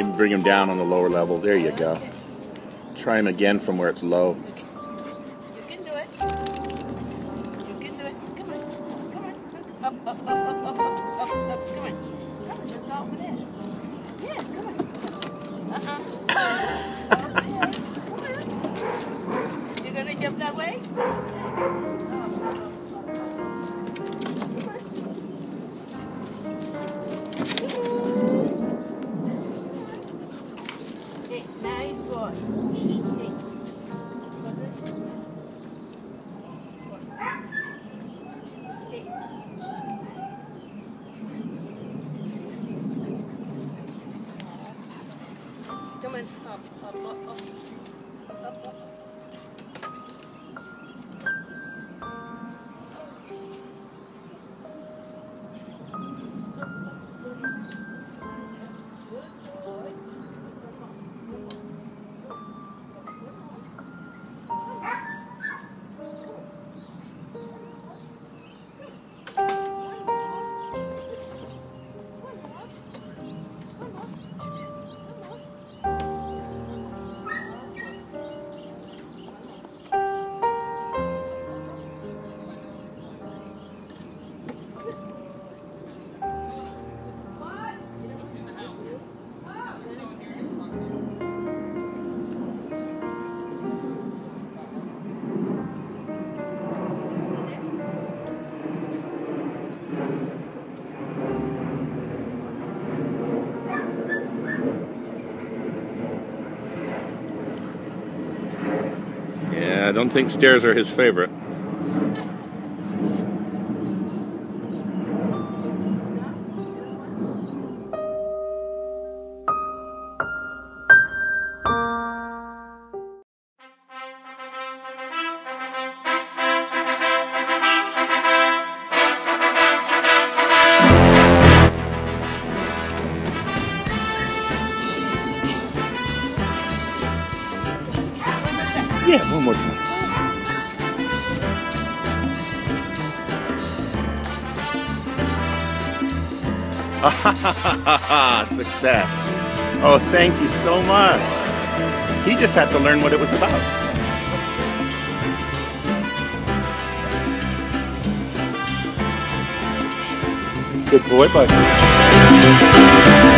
Maybe bring them down on the lower level. There you go. Try them again from where it's low. You can do it. You can do it. Come on. Come on. Up, up, up, up, up, up, up. Come on. Come on. Let's go over there. Yes, come on. Come on. You're going to jump that way? Come on, up, up, up, up, up, up. I don't think stairs are his favorite. Yeah, one more time. Success. Oh, thank you so much. He just had to learn what it was about. Good boy, buddy.